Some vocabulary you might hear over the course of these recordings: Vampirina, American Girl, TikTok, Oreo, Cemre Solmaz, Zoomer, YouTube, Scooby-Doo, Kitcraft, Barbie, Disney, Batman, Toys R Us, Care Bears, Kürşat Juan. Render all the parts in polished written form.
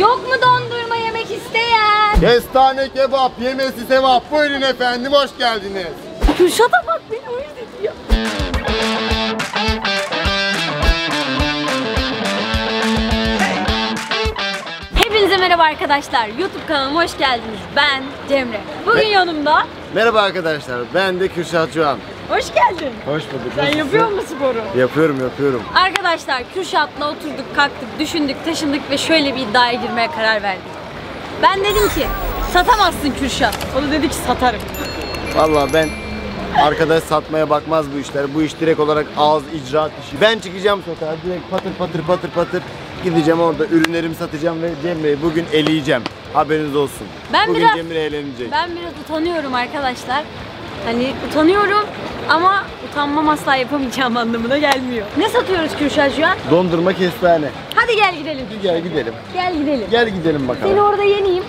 Yok mu dondurma yemek isteyen? Kestane kebap, yemesi sevap. Buyurun efendim, hoş geldiniz. Kürşat'a bak, beni o yüzden ya. Hepinize merhaba arkadaşlar. YouTube kanalıma hoş geldiniz. Ben Cemre. Bugün yanımda... Merhaba arkadaşlar, ben de Kürşat Juan. Hoş geldin. Hoş bulduk. Sen yapıyor musun sporu? Yapıyorum. Arkadaşlar Kürşat'la oturduk, kalktık, düşündük, taşındık ve şöyle bir iddiaya girmeye karar verdik. Ben dedim ki satamazsın Kürşat. O da dedi ki satarım. Vallahi ben arkadaş satmaya bakmaz bu işler. Bu iş direkt olarak ağız icraat işi. Ben çıkacağım sokağa, direkt patır patır gideceğim, orada ürünlerimi satacağım ve Cemre'yi bugün eleyeceğim. Haberiniz olsun. Bugün Cemre eğlenecek. Ben biraz utanıyorum arkadaşlar. Hani utanıyorum ama utanmam, asla yapamayacağım anlamına gelmiyor. Ne satıyoruz Kürşat Juan? Dondurma, kestane. Hadi gel gidelim. Gel gidelim bakalım. Seni orada yeneyim.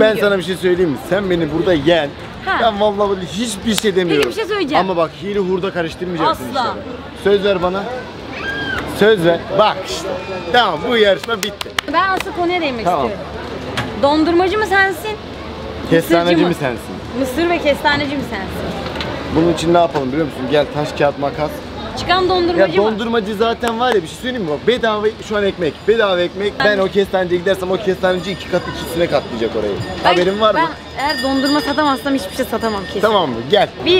Ben sana bir şey söyleyeyim mi? Sen beni burada yen. Ha. Ben vallahi hiçbir şey demiyorum. Peki bir şey söyleyeceğim. Ama bak, hile hurda karıştırmayacaksın asla. İşlere. Söz ver bana. Söz ver. Bak işte. Tamam, bu yarışma bitti. Ben asıl konuya değinmek istiyorum. Dondurmacı mı sensin? Kestaneci mi sensin? Mısır ve kestaneci mi sensin? Bunun için ne yapalım biliyor musun? Gel taş, kağıt, makas. Çıkan dondurmacı mı? Ya dondurmacı zaten var ya, bir şey söyleyeyim mi? Bak, bedava şu an ekmek. Bedava ekmek. Ben o kestaneciye gidersem o kestaneci iki kat üstüne katlayacak orayı. Haberin var mı? Ben eğer dondurma satamazsam hiçbir şey satamam kesin. Tamam mı? Gel. 1,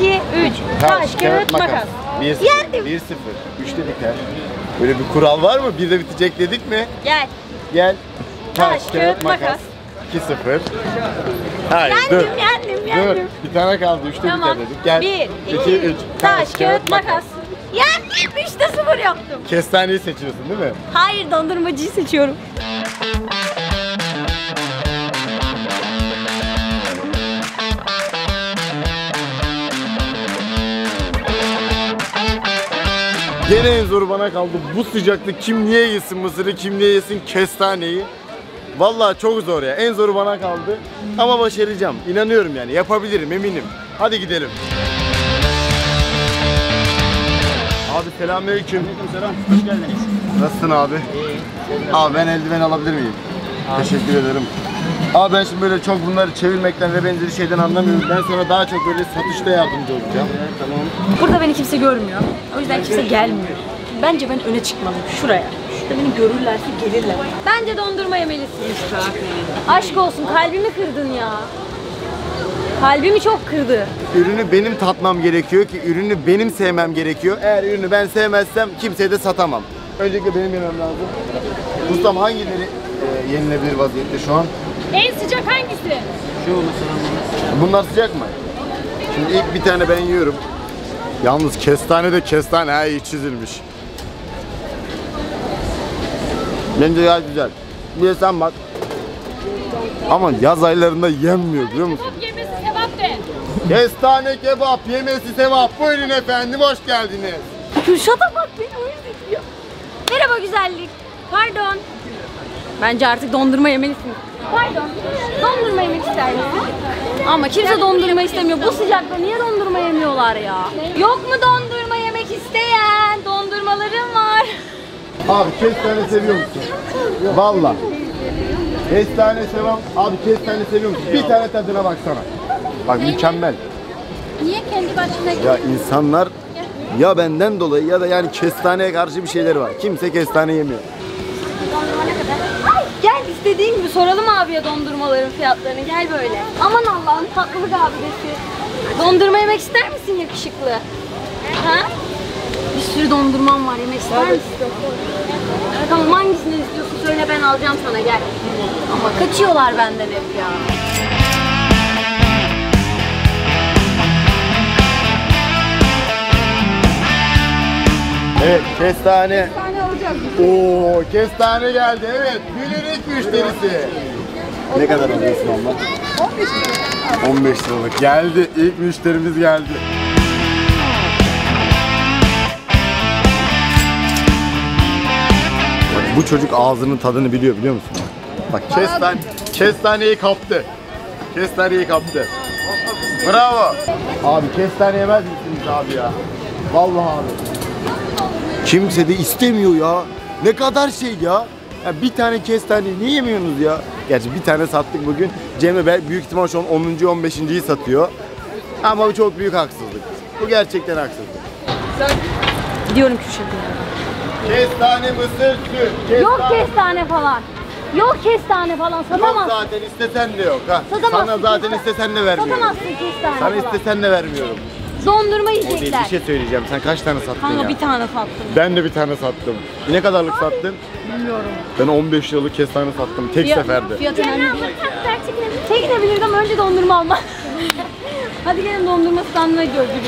2, 3. Taş, kağıt, makas. 1-0. 1-0. 3 dedik ya. Böyle bir kural var mı? Bir de bitecek dedik mi? Gel. Taş, kağıt, makas. 2-0. Hayır, yendim. Bir tane kaldı, 3'te tamam. Biter dedik. Gel. 1, 2, 3. Taş, kağıt, makas. Yendim, 3-0 yaptım. Kestaneyi seçiyorsun değil mi? Hayır, dondurmacıyı seçiyorum. Gene en zoru bana kaldı. Bu sıcaklık kim niye yesin mısırı, kim niye yesin kestaneyi? Vallahi çok zor ya. En zoru bana kaldı. Ama başaracağım. İnanıyorum yani. Yapabilirim, eminim. Hadi gidelim. Abi selamünaleyküm. Aleykümselam. Hoş geldiniz. Nasılsın abi? İyi. Abi ben eldiven alabilir miyim? Abi. Teşekkür ederim. Abi ben şimdi böyle çok bunları çevirmekten ve benzeri şeyden anlamıyorum. Ben sonra daha çok böyle satışta yardımcı olacağım. Evet, tamam. Burada beni kimse görmüyor. O yüzden kimse gelmiyor. Bence ben öne çıkmalıyım. Şuraya. Beni görürlerse gelirler. Bence dondurma yemelisiniz. Aşk olsun, kalbimi kırdın ya. Kalbimi çok kırdı. Ürünü benim tatmam gerekiyor ki ürünü benim sevmem gerekiyor. Eğer ürünü ben sevmezsem kimseye de satamam. Öncelikle benim yemem lazım. Ustam hangileri yenilebilir vaziyette şu an? En sıcak hangisi? Şu olmasın. Bunlar sıcak mı? Şimdi ilk bir tane ben yiyorum. Yalnız kestane de kestane ha, iyi çizilmiş. Bence gayet güzel. Bir de sen bak. Ama yaz aylarında yenmiyor biliyor musun? Kestane kebap, yemesi sevap de. Kestane kebap, yemesi sevap. Buyurun efendim, hoş geldiniz. Kürşat'a bak, beni o yüzden ya. Merhaba güzellik. Pardon. Bence artık dondurma yemelisin. Pardon. Dondurma yemek ister misin? Ama kimse dondurma istemiyor. Bu sıcakta niye dondurma yemiyorlar ya? Yok mu dondurma yemek isteyen? Dondurmalarım var. Abi kestane seviyor musun? Valla. Kestane sevam. Abi kestane seviyor musun? Bir tane tadına baksana. Bak mükemmel. Niye kendi başına gidiyor? Ya insanlar ya benden dolayı ya da yani kestaneye karşı bir şeyleri var. Kimse kestane yemiyor. Ay, gel istediğin gibi soralım abiye dondurmaların fiyatlarını. Gel böyle. Aman Allah'ım, tatlılık abidesi. Dondurma yemek ister misin yakışıklı? Ha? Bir sürü dondurmam var, yemek ister misin? Tamam, hangisini istiyorsun söyle, ben alacağım sana, gel. Ama kaçıyorlar benden hep ya. Evet, kestane. Kestane alacağız. Ooo, kestane geldi, evet. Günün ilk müşterisi. Ne kadar alıyorsun abla? 15 lira. 15 liralık geldi, ilk müşterimiz geldi. Bu çocuk ağzının tadını biliyor musun? Bak kestaneyi kaptı. Kestaneyi kaptı. Bravo. Abi kestane yemez misiniz abi ya? Vallahi abi. Kimse de istemiyor ya. Ne kadar şey ya. Ya bir tane kestane niye yemiyorsunuz ya? Gerçi bir tane sattık bugün. Cemre büyük ihtimal şu an 10. 15.'yi satıyor. Ama bu çok büyük haksızlık. Bu gerçekten haksızlık. Sen... Gidiyorum Kürşat'a. Kestane, mısır, süt. Yok kestane falan. Yok kestane falan satamazsın. Yok zaten istesen de yok ha. Satamazsın. Sana zaten istesen de vermiyorum. Satamazsın kestane falan. Sana istesen de vermiyorum. Dondurma yiyecekler. Bir şey söyleyeceğim. Sen kaç tane sattın ya? Bir tane sattım. Ben de bir tane sattım. Ne kadarlık sattın? Bilmiyorum. Ben 15 liralık kestane sattım tek seferde. Fiyatı önemli değil. Çekinebilirdim. Önce dondurma alma. Hadi gelin dondurma standına götürün.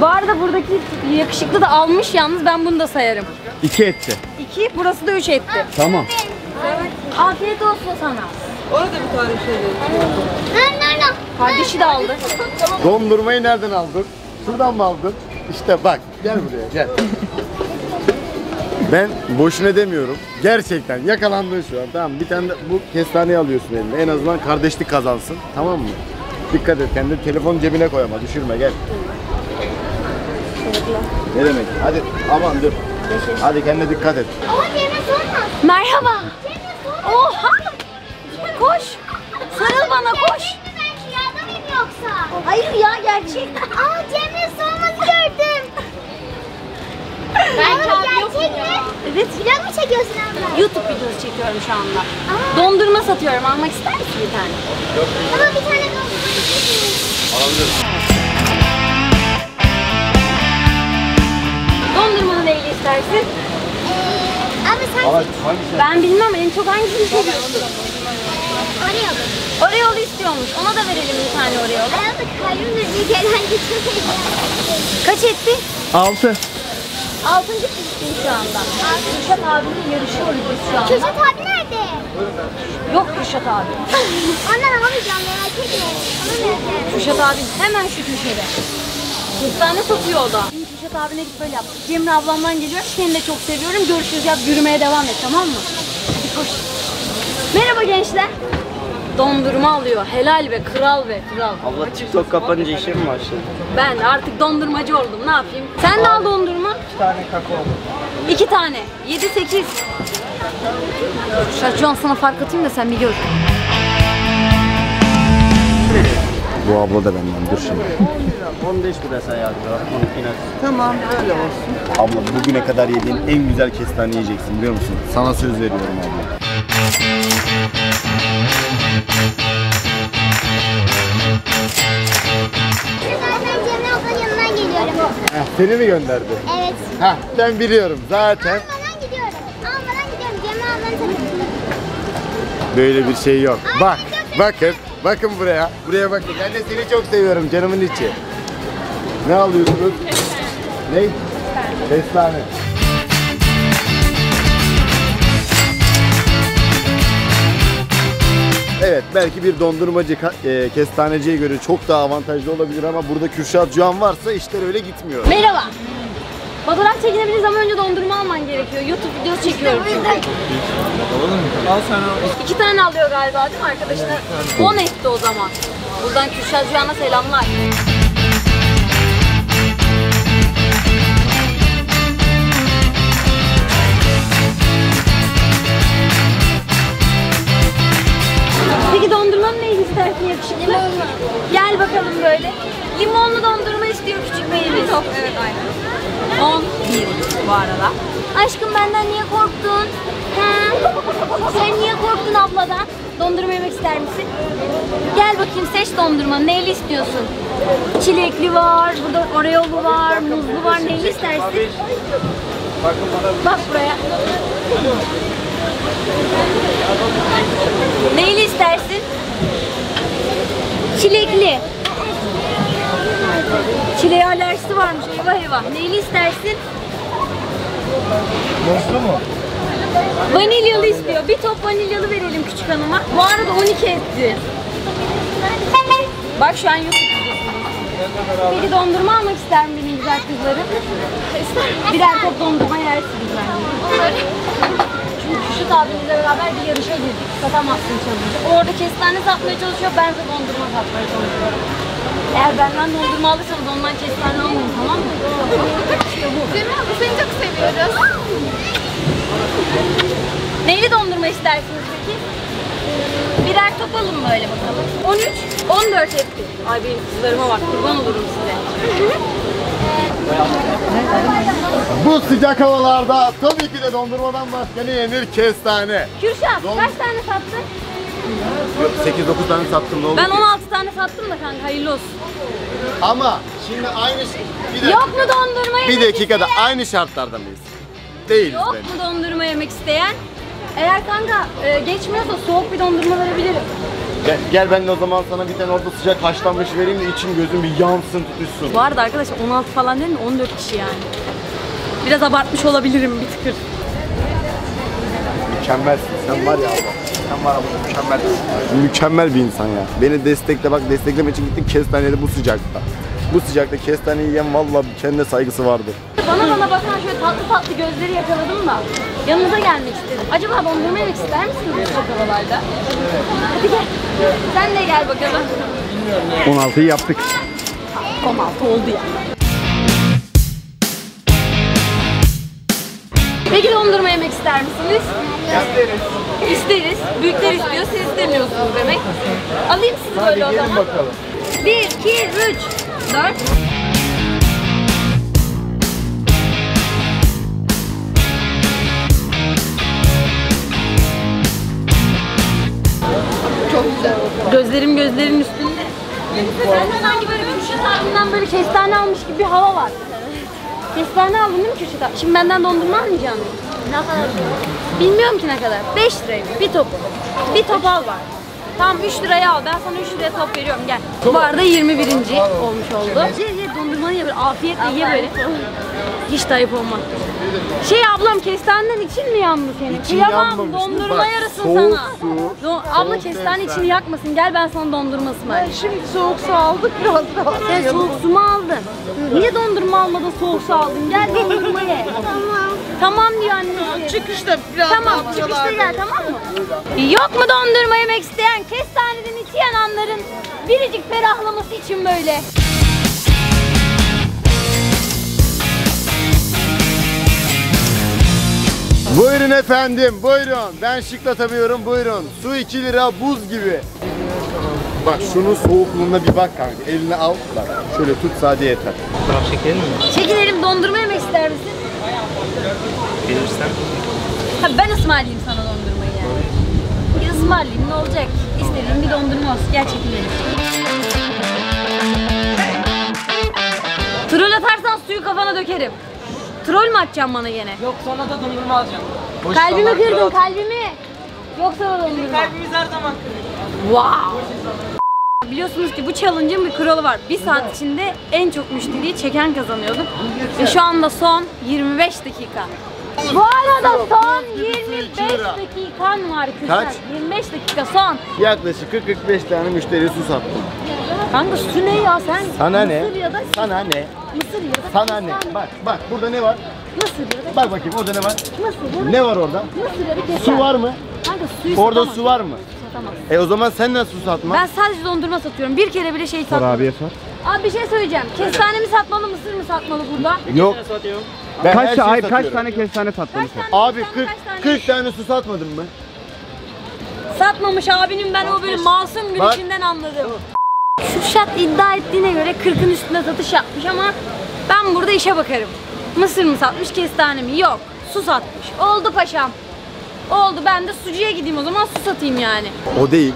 Bu arada buradaki yakışıklı da almış yalnız, ben bunu da sayarım. 2 etti. 2, burası da 3 etti. Tamam. Afiyet olsun sana. Orada bir tane şey veriyorum. Kardeşi de aldı. Dondurmayı nereden aldın? Şuradan mı aldın? İşte bak, gel buraya gel. Ben boşuna demiyorum. Gerçekten yakalandın şu an. Tamam, bir tane de bu kestaneyi alıyorsun eline. En azından kardeşlik kazansın. Tamam mı? Dikkat et kendini, telefonu cebine koyma, düşürme gel. Ne demek? Hadi aman dur. Hadi kendine dikkat et. Ama Cemre Solmaz. Merhaba. Cemre Solmaz. Oha. Koş. Sarıl bana koş. Ben yardım edeyim yoksa. Hayır ya gerçek. Aa Cemre Solmaz'ı gördüm. Ben gerçek mi? Evet. Vlog mu çekiyorsun abla? YouTube videosu çekiyorum şu anda. Aa. Dondurma satıyorum. Almak ister misin bir tane? Ama bir tane dondurma istiyorum. Alabilirim. Dondurmanın neyle istersin? Ama sen... Ben bilmem, en çok hangisini seviyorsun? Oreo'lu. Oreo'lu istiyormuş, ona da verelim bir tane Oreo'lu. Arada kalbimle bir gelen geçiyor. Kaç etti? 6. 6. pistin şu anda. Kürşat abiyle yarışıyoruz biz şu anda. Kürşat abi nerede? Yok Kürşat abi. Ondan alamayacağım, merak etme. Onu vereceğim. Kürşat abi hemen şu köşede. Kestane satıyor o da. Kürşat abine git böyle yaptık. Cemre ablamdan geliyorum. Seni de çok seviyorum. Görüşürüz yap. Yürümeye devam et tamam mı? Hadi koş. Merhaba gençler. Dondurma alıyor. Helal be kral be kral. Abla TikTok kapanınca işe mi başladı? Ben artık dondurmacı oldum. Ne yapayım? Sen de al dondurma. 2 tane kakao. 2 tane. 7-8. Kürşat Juan sana fark atayım da sen bir gör. Bu abla da benden, dur şimdi. 15 lirası hayatım, tamam, öyle olsun. Abla bugüne kadar yediğin en güzel kestane yiyeceksin biliyor musun? Sana söz veriyorum abla. Zaten Cemre ablanın yanından geliyorum. Heh, seni mi gönderdi? Evet. Heh, ben biliyorum zaten. Almadan gidiyorum, almadan gidiyorum. Cemre ablanın tanıyorum. Böyle bir şey yok. Ay, bak, bakın. Bakın buraya, buraya bakın. Ben de seni çok seviyorum canımın içi. Ne alıyorsunuz? Kestane. Ne? Kestane. Evet, belki bir dondurmacı kestaneciye göre çok daha avantajlı olabilir ama burada Kürşat Juan varsa işler öyle gitmiyor. Merhaba. Fotoğraf çekinebiliriz ama önce dondurma alman gerekiyor. YouTube videosu çekiyorum çünkü. Al sen al. 2 tane alıyor galiba değil mi arkadaşına? 10 etti o zaman. Buradan Kürşat Juan'a selamlar. Peki dondurmanın neyini istersin yakışıklı? Gel bakalım böyle. Limonlu dondurma istiyor küçük beyimiz. Evet aynen. 11 bu arada. Aşkım benden niye korktun? He? Sen niye korktun abladan? Dondurma yemek ister misin? Gel bakayım seç dondurma. Neyli istiyorsun? Çilekli var, burada Oreo'lu var, muzlu var. Neyli istersin? Bak buraya. Neyli istersin? Çilekli. Çileğe alerjisi varmış, eyvah eyvah. Neyli istersin? Muzlu mu? Vanilyalı istiyor. Bir top vanilyalı verelim küçük hanıma. Bu arada 12 etti. Bak şu an yok. Peki dondurma almak ister mi benim güzel kızlarım? Birer top dondurma yersiniz bence. Çünkü Kürşat abimizle beraber bir yarışa girdik. Satamazsın çalışıyor. Orada kestane satmaya çalışıyor, ben de dondurma satmaya çalışıyorum. Eğer benden dondurma alırsanız ondan kestane almayın tamam mı? Cemre abla seni çok seviyoruz. Neyli dondurma istersiniz peki? Birer top alın böyle bakalım. 13, 14 hepsi. Ay benim kızlarıma bak, kurban olurum size. Bu sıcak havalarda tabii ki de dondurmadan başka ne yenir? Kestane. Kürşat, kaç tane sattın? 8-9 tane sattım, ne oldu? Ben 16 tane sattım da kanka, hayırlı olsun. Ama şimdi aynı şey... Yok mu dondurma yemek isteyen? Bir dakikada aynı şartlardan mıyız? Değiliz bence. Yok mu dondurma yemek isteyen? Eğer kanka geçmiyorsa soğuk bir dondurma verebilirim. Gel ben de o zaman sana bir tane orada sıcak haşlanmış vereyim de içim gözüm bir yansın, tutuşsun. Bu arada arkadaşlar 16 falan değil mi? 14 kişi yani. Biraz abartmış olabilirim, bir tıkır. Mükemmelsin sen var ya abla. Sen var abla, mükemmelsin. Mükemmel bir insan ya. Beni destekle, bak destekleme için gittim kestanede bu sıcakta. Bu sıcakta kestane yiyen valla kendine saygısı vardır. Bana bakan şöyle tatlı tatlı gözleri yakaladım da yanınıza gelmek istedim. Acaba dondurma yemek ister misiniz bu havalarda? Hadi gel. Sen de gel bakalım. 16'yı yaptık. 16 oldu ya. Peki dondurma yemek ister misiniz? İsteriz. İsteriz. Büyükler istiyor, siz istemiyorsunuz demek. Alayım sizi böyle o zaman. Bakalım. 1, 2, 3, 4. Gözlerin üstünde. Sen sanki böyle Kürşat abimden böyle kestane almış gibi bir hava var. Kestane aldın değil mi Kürşat abi? Şimdi benden dondurma almayacağım. Ne kadar? Bilmiyorum ki ne kadar. 5 liraya bir top. Bir top al var. Tamam 3 liraya al. Ben sana 3 liraya top veriyorum, gel. Bu arada 21. olmuş oldu. Ye dondurmanı ye böyle afiyetle ye böyle. Hiç ayıp olmaz. Ablam kestaneden için mi yandı senin? Kıyamam, dondurma yarasın soğuk sana. Abla kestane içini yakmasın, gel ben sana dondurma ısmarlayayım. Şimdi soğuk su aldık biraz daha. Sen soğuk su mu aldın? Niye dondurma almadan soğuk su aldın? Gel dondurma ye. Tamam. Tamam diyor anne. Çıkışta biraz daha. Tamam çıkışta gel, tamam mı? Yok mu dondurma yemek isteyen? Kestaneden içi yananların biricik ferahlaması için böyle. Buyurun efendim, buyurun. Ben şıklatamıyorum, buyurun. Su 2 lira, buz gibi. Bak şunun soğukluğuna bir bak kanka. Elini al, bak. Şöyle tut, sadece yeter. Fotoğraf çekelim mi? Çekilelim, dondurma yemek ister misin? Gelirsen. Tabii ben ısmarlayayım sana dondurmayı yani. Bir ısmarlayayım, ne olacak? İstediğim bir dondurma olsun, gel çekilelim. Troll atarsan suyu kafana dökerim. Troll mü atacaksın bana gene? Yok, sonra da dondurma alacağım. Boş kalbimi kırdın, kalbimi. Yok sana dondurma. Bizim kalbimiz her zaman kırıyor. Wow. Biliyorsunuz ki bu challenge'ın bir kuralı var. Bir saat içinde en çok müşteriyi çeken kazanıyorduk. Ve şu anda son 25 dakika. Bu arada son 25 dakikan var kızlar. Kaç? 25 dakika son. Yaklaşık 40-45 tane müşteriye su sattım. Kanka su ne ya sen? Sana ne? Sana ne? Mısır ya da sana ne? Bak burada ne var? Mısır ya da. Bak bakayım orada ne var? Mısır ya. Ne var orada? Mısır ya da kestane. Su var mı? Kanka suyu satamaz. Orada su var mı? Satamaz. O zaman sen nasıl su satma? Ben sadece dondurma satıyorum. Bir kere bile şey satmam. Abiye sor. Abi bir şey söyleyeceğim. Kestane mi satmalı, mısır mı satmalı burada? Yok. Ben kaç tane kestane satmadım? Abi 40 tane su satmadım mı? Satmamış abinin, ben o böyle masum gülüşünden anladım. Kürşat iddia ettiğine göre 40'ın üstünde satış yapmış ama ben burada işe bakarım. Mısır mı satmış, kestane mi? Yok. Su satmış. Oldu paşam. Oldu, ben de sucuya gideyim o zaman, su satayım yani. O değil.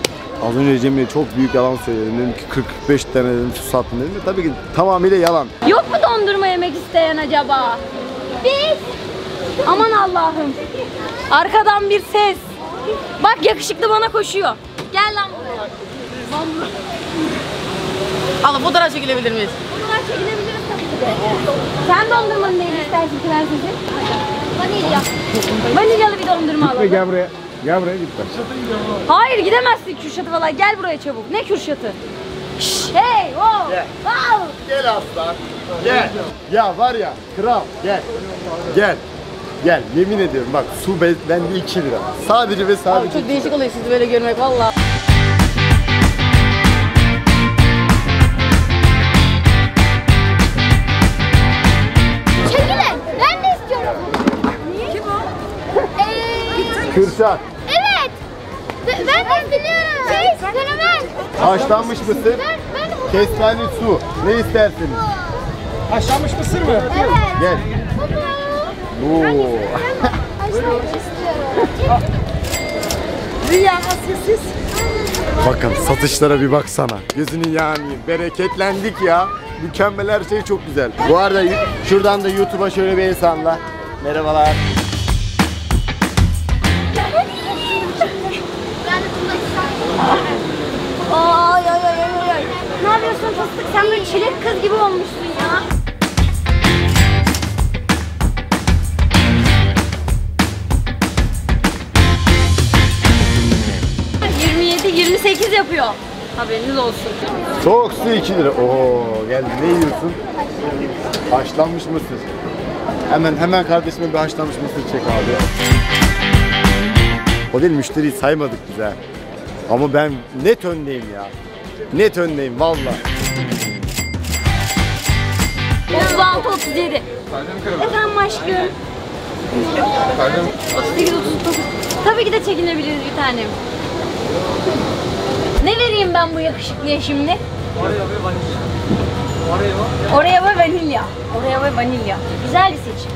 Az önce Cemre'ye çok büyük yalan söyledim. Dedim ki 45 tane dedim, su sattım dedim de tabii ki tamamıyla yalan. Yok mu dondurma yemek isteyen acaba? Biz! Aman Allah'ım. Arkadan bir ses. Bak yakışıklı bana koşuyor. Gel lan buraya. Allah, fotoğraf çekilebilir miyiz? Fotoğraf çekilebiliriz tabii ki. Sen dondurmanın neyini istersin prensesi? Vanilya. Vanilyalı bir dondurma alalım. Gel buraya. Gel buraya git bak. Hayır gidemezsin Kürşat'ı valla. Gel buraya çabuk. Ne Kürşat'ı? Şşş. Hey. Wow. Gel. Wow. Gel aslan. Gel. Ya var ya kral. Gel. Gel. Gel. Yemin ediyorum bak su bende 2 lira. Sadece ve sadece. Çok değişik oluyor sizi böyle görmek valla. Çekilin. Ben de istiyorum. Niye? Kim o? Kürşat. Evet. Ben de biliyorum. Haşlanmış mısır, kestane su. Ne istersiniz? Haşlanmış mısır mı? Evet. Gel. Ooo. Haşlanmış istiyorum. Rüya nasılsınız? Bakın satışlara bir baksana. Gözünün yani bereketlendik ya. Mükemmel, her şey çok güzel. Bu arada şuradan da YouTube'a şöyle bir el salla. Merhabalar. Ay. Ne yapıyorsun fıstık? Sen böyle çilek kız gibi olmuşsun ya. Yapıyor. Haberiniz olsun. Soğuk su 2 lira. Oo, geldi. Ne yiyorsun? Haşlanmış mısır. Hemen kardeşime bir haşlanmış mısır çek abi. O değil, müşteriyi saymadık biz ha. Ama ben net öndeyim ya. Net öndeyim valla. 36-37. Efendim aşkım. 38-39. Tabii ki de çekinebiliriz bir tanem. Ne vereyim ben bu yakışıklıya şimdi? Oraya ve vanilya. Güzel bir seçim.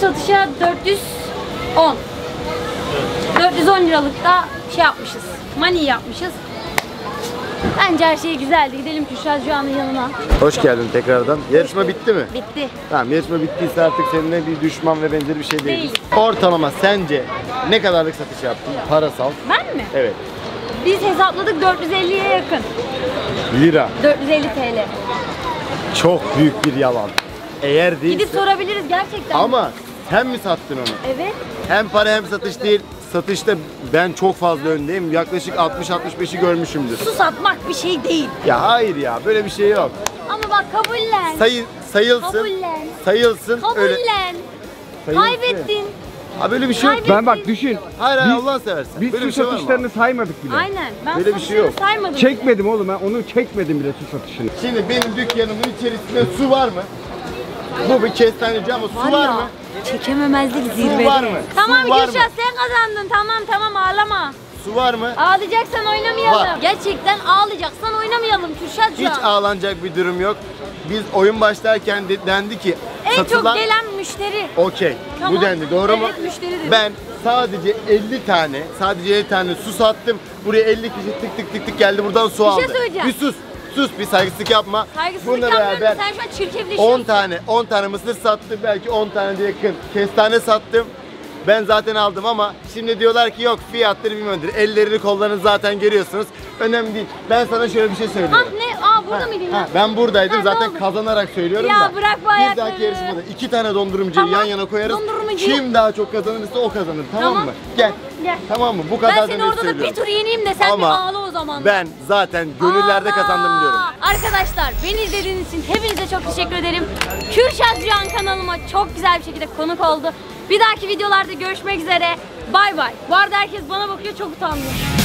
Satışa 410. 410 liralık da şey yapmışız. Money yapmışız. Bence her şey güzeldi. Gidelim Kürşat Juan'ın yanına. Hoş geldin tekrardan. Yarışma bitti mi? Bitti. Tamam, yarışma bittiyse artık seninle bir düşman ve benzeri bir şey değiliz. Ortalama sence ne kadarlık satış yaptın? Parasal. Ben mi? Evet. Biz hesapladık, 450'ye yakın. Lira. 450 TL. Çok büyük bir yalan. Eğer değilse... Gidip sorabiliriz gerçekten. Ama sen mi sattın onu? Evet. Hem para hem satış değil. Satışta ben çok fazla öndeyim. Yaklaşık 60-65'i görmüşümdür. Su satmak bir şey değil. Ya hayır ya, böyle bir şey yok. Ama bak, kabullen. Sayılsın. Kabullen. Sayılsın. Kabullen. Öyle... Kaybettin. Ha böyle bir şey yok. Ben bak düşün. Hayır, Allah seversen. Biz böyle su şey satışlarını saymadık bile. Aynen. Ben böyle bir şey yok. Saymadım. Çekmedim bile. Oğlum ben onu çekmedim bile, su satışını. Şimdi benim dükkanımın içerisinde su var mı? Bu bir kestaneci ama su var mı? Çekememezlik zirvede. Su var mı? Tamam Kürşat, sen kazandın, tamam ağlama. Su var mı? Ağlayacaksan oynamayalım. Var. Gerçekten ağlayacaksan oynamayalım Kürşat Juan. Hiç ağlanacak bir durum yok. Biz oyun başlarken dendi ki satılan... En çok gelen müşteri. Okey. Tamam. Bu dendi, doğru mu? Evet, müşteri. Ben sadece 50 tane su sattım. Buraya 50 kişi tık tık geldi, buradan su aldı. Bir şey söyleyeceğim. Sus, bir saygısızlık yapma. Saygısızlık yapmıyorum. Sen şu an çirkefleşiyorsun. 10 tane mısır sattım. Belki 10 tane de yakın kestane sattım. Ben zaten aldım ama şimdi diyorlar ki yok fiyatları bilmiyordur. Ellerini kollarını zaten görüyorsunuz. Önemli değil. Ben sana şöyle bir şey söylüyorum. Burada mıydın ya? Ben buradaydım. Zaten kazanarak söylüyorum ya, da. Ya bırak bu ayakları. Bir dahaki yarışmada 2 tane dondurucuyu yan yana koyarız. Kim daha çok kazanırsa o kazanır. Tamam mı? Gel. Tamam mı? Bu kadar da söylüyorum. Ben seni orada da bir tur yeneyim de sen ama bir ağla o zaman. Ben zaten gönüllerde kazandım diyorum. Arkadaşlar, beni izlediğiniz için hepinize çok teşekkür ederim. Kürşat Juan kanalıma çok güzel bir şekilde konuk oldu. Bir dahaki videolarda görüşmek üzere. Bay bay. Bu arada herkes bana bakıyor, çok utandım.